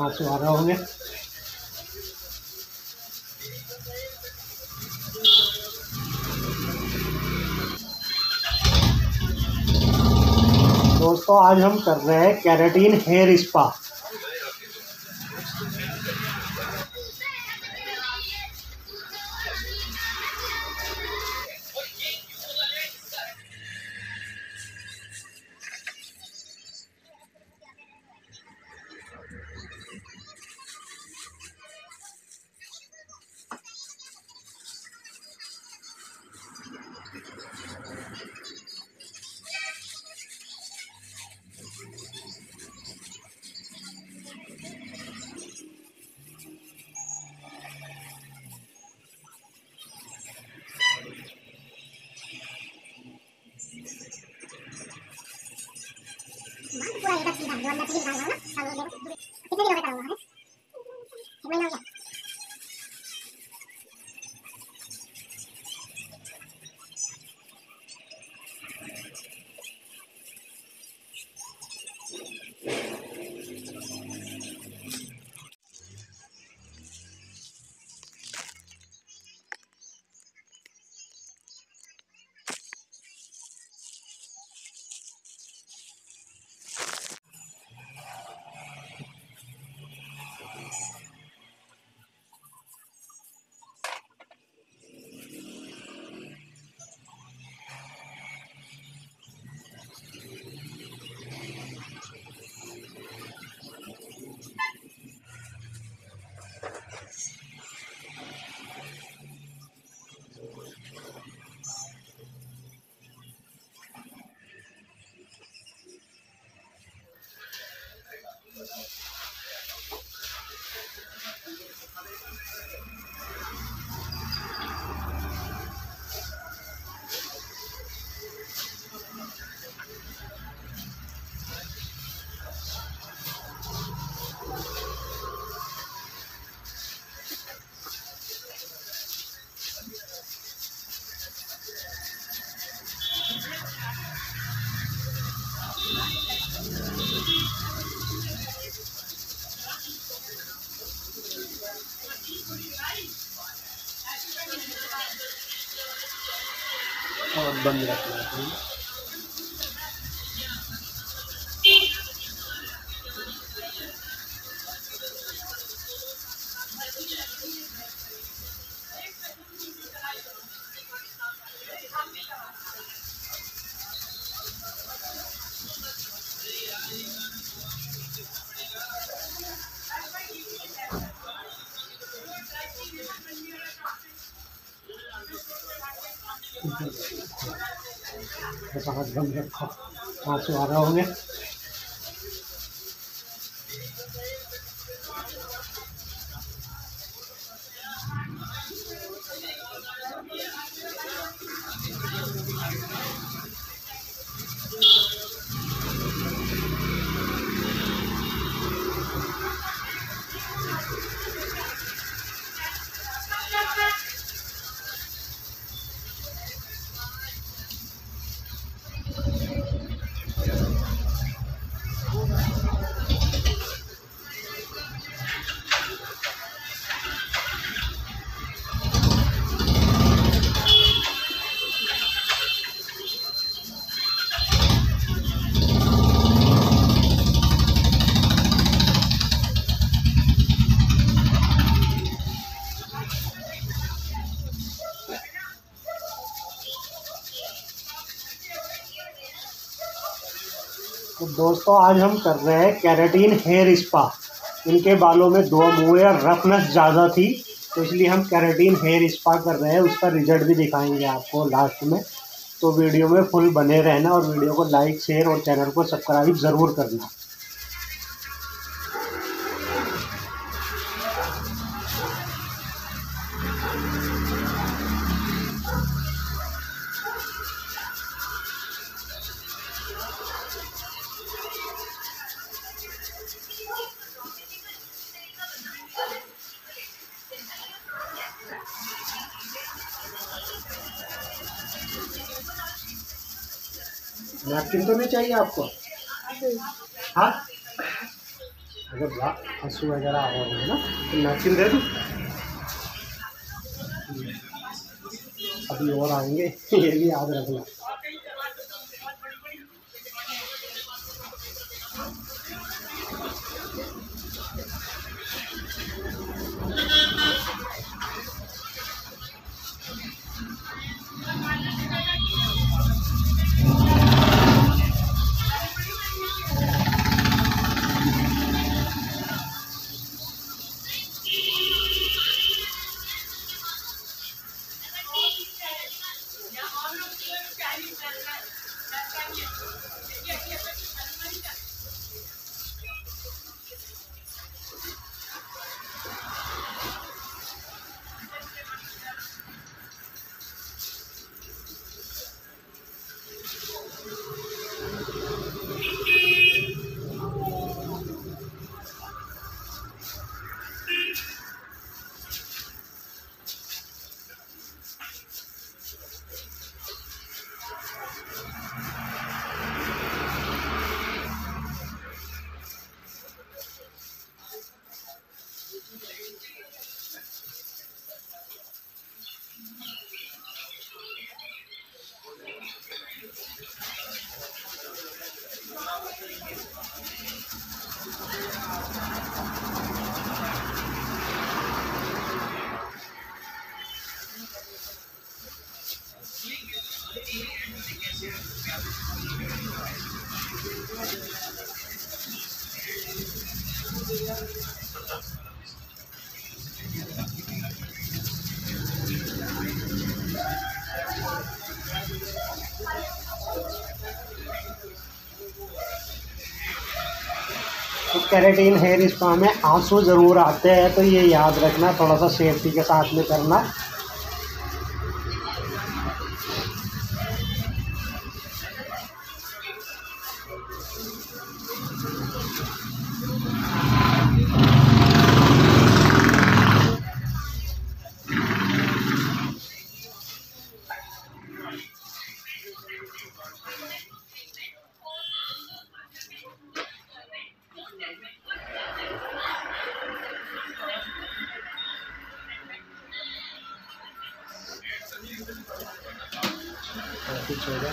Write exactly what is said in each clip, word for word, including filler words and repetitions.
आंसू आ रहा होंगे। दोस्तों आज हम कर रहे हैं केराटिन हेयर स्पा। मैं कितने दिन हो गए करा हुआ है? एक महीना हो गया। और बंद रखना है। हाथ बंद रखा, आंसू आ रहा होंगे। दोस्तों आज हम कर रहे हैं केराटिन हेयर स्पा। इनके बालों में दो मुँह या रफनेस ज़्यादा थी, तो इसलिए हम केराटिन हेयर स्पा कर रहे हैं। उसका रिजल्ट भी दिखाएंगे आपको लास्ट में, तो वीडियो में फुल बने रहना और वीडियो को लाइक शेयर और चैनल को सब्सक्राइब ज़रूर करना। नैपकिन तो नहीं चाहिए आपको? हाँ अगर हंसू वगैरह हो रही है ना तो नाचिन दे दो। अभी और आएंगे, ये भी याद रखना। तो केराटिन हेयर स्पा में आंसू ज़रूर आते हैं, तो ये याद रखना, थोड़ा सा सेफ्टी के साथ में करना। कुछ हो गया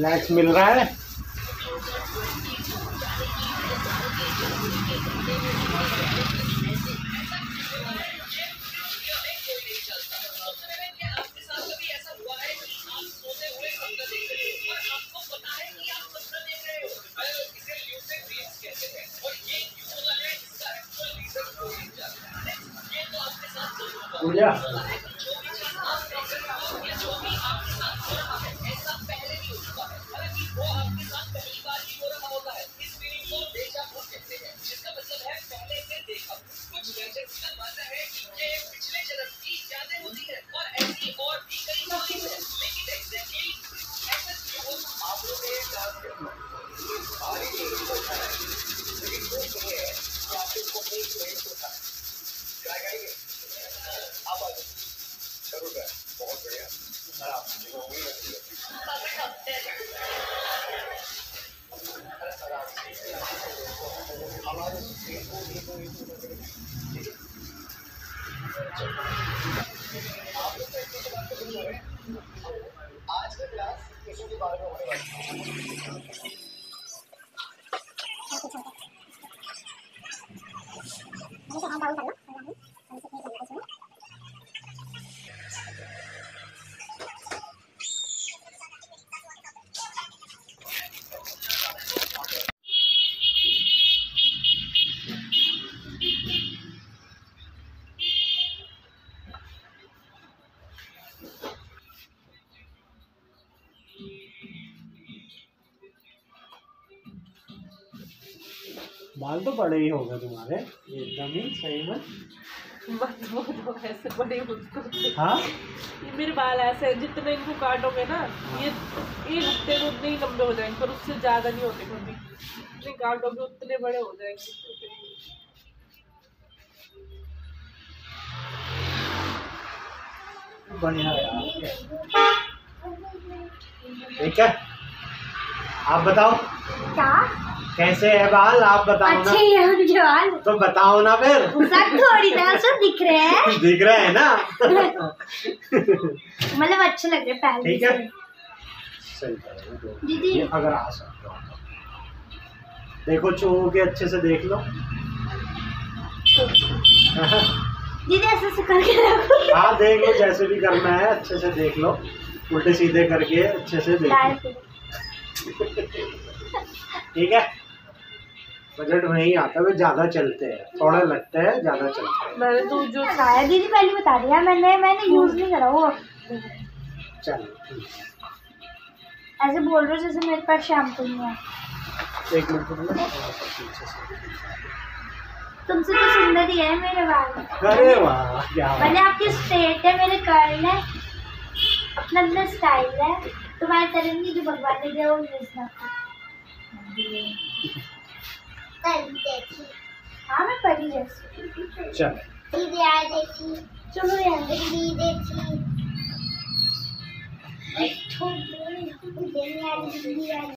लाइक मिल रहा है। पूजा बहुत बढ़िया। आज का क्लास केशों के बारे में होने वाला है। बाल तो बड़े ही हो गए तुम्हारे, एकदम ही सही में मत बोलो ऐसे बड़े मुझको। हाँ ये मेरे बाल ऐसे जितने इनको काटोगे ना ये एक हफ्ते में उतने ही लंबे हो जाएंगे, पर उससे ज़्यादा नहीं होते कभी। जितने काटोगे उतने बड़े हो जाएंगे। बढ़िया यार, ठीक है। आप बताओ क्या कैसे है बाल, आप बताओ ना। अच्छे हैं मुझे बाल। तो बताओ ना फिर। सब थोड़ी ना सब दिख रहे हैं। दिख रहे हैं ना। मतलब अच्छे लग रहे पहले। ठीक है सही। दीदी अगर आ सकते हो देखो, छू के अच्छे से देख लो। दीदी ऐसे से करके रखो। हाँ देख लो, जैसे भी करना है अच्छे से देख लो, उल्टे सीधे करके अच्छे से देख लो। ठीक है, बजट वही आता है, ज्यादा चलते हैं, थोड़ा लगता है, ज्यादा चलता है। मैंने तो जो खाया दीदी पहले बता दिया, मैंने मैंने यूज नहीं करा वो। चलो ऐसे बोल रहे हो जैसे मेरे पास शैम्पू नहीं है। एक मिनट, तुमसे तो सुंदर ही है मेरे बाल। अरे वाह क्या बात। मैंने आपके स्ट्रेट है, मेरे कर्ल है, अपना अपना स्टाइल है। तुम्हारे तरह नहीं जो भगवान ने दिया वो मिलना। हाँ मैं परी जैसी। चलो दीदी आ देखी, चलो यार दीदी देखी।